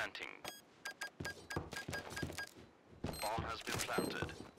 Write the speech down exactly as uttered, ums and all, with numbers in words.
planting. Bomb has been planted.